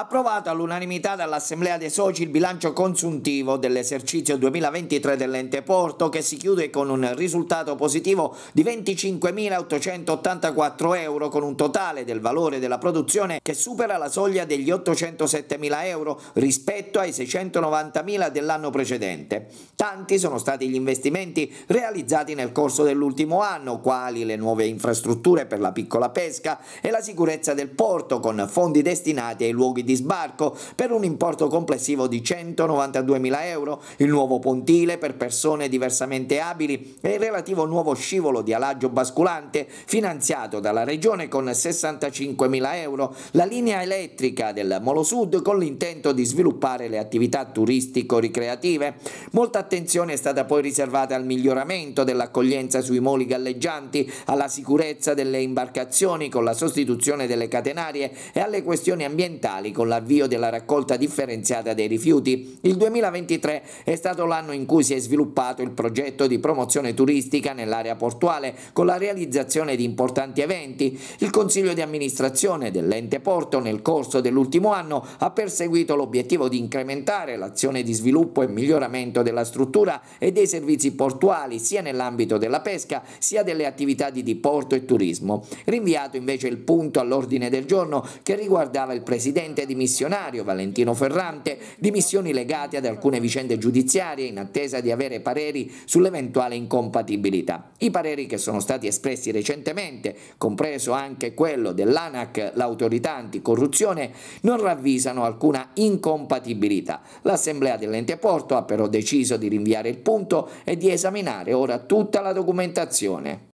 approvato all'unanimità dall'Assemblea dei Soci il bilancio consuntivo dell'esercizio 2023 dell'ente Porto, che si chiude con un risultato positivo di 25.884 euro, con un totale del valore della produzione che supera la soglia degli 807.000 euro rispetto ai 690.000 dell'anno precedente. Tanti sono stati gli investimenti realizzati nel corso dell'ultimo anno, quali le nuove infrastrutture per la piccola pesca e la sicurezza del porto, con fondi destinati ai luoghi di sbarco per un importo complessivo di 192.000 euro, il nuovo pontile per persone diversamente abili e il relativo nuovo scivolo di alaggio basculante finanziato dalla Regione con 65.000 euro, la linea elettrica del Molo Sud con l'intento di sviluppare le attività turistico-ricreative. Molta attenzione è stata poi riservata al miglioramento dell'accoglienza sui moli galleggianti, alla sicurezza delle imbarcazioni con la sostituzione delle catenarie e alle questioni ambientali con l'avvio della raccolta differenziata dei rifiuti. Il 2023 è stato l'anno in cui si è sviluppato il progetto di promozione turistica nell'area portuale con la realizzazione di importanti eventi. Il Consiglio di amministrazione dell'ente Porto nel corso dell'ultimo anno ha perseguito l'obiettivo di incrementare l'azione di sviluppo e miglioramento della struttura e dei servizi portuali sia nell'ambito della pesca sia delle attività di diporto e turismo. Rinviato invece il punto all'ordine del giorno che riguardava il presidente dimissionario Valentino Ferrante, dimissioni legate ad alcune vicende giudiziarie in attesa di avere pareri sull'eventuale incompatibilità. I pareri che sono stati espressi recentemente, compreso anche quello dell'ANAC, l'autorità anticorruzione, non ravvisano alcuna incompatibilità. L'Assemblea dell'ente Porto ha però deciso di rinviare il punto e di esaminare ora tutta la documentazione.